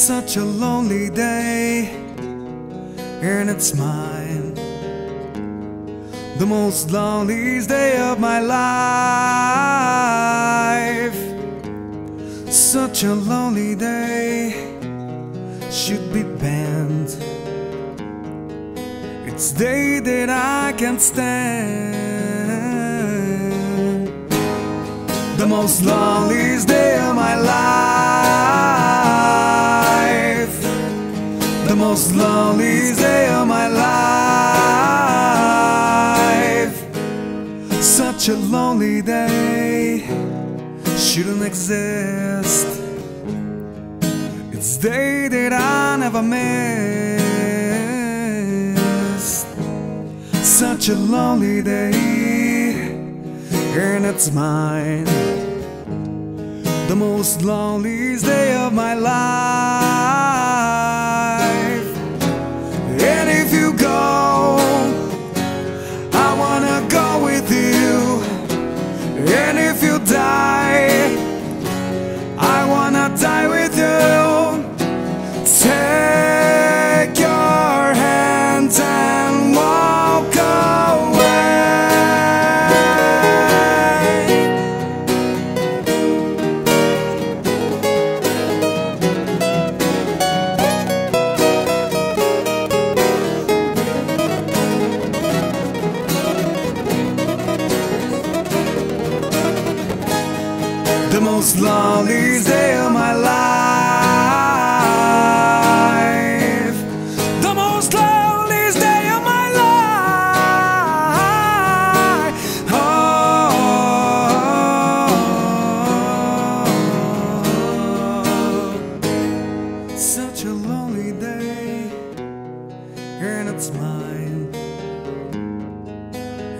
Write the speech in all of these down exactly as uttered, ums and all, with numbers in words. such a lonely day, and it's mine, the most loneliest day of my life. Such a lonely day should be banned. It's day that I can't stand, the most loneliest day of my life, the most loneliest day of my life. Such a lonely day shouldn't exist. It's day that I never missed. Such a lonely day, and it's mine, the most loneliest day of my life. And if you go, I wanna go with you. And if you die, I wanna die with you. Take your hands and walk away. The most lonely day of my life. Such a lonely day, and it's mine.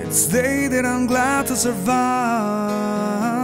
It's the day that I'm glad to survive.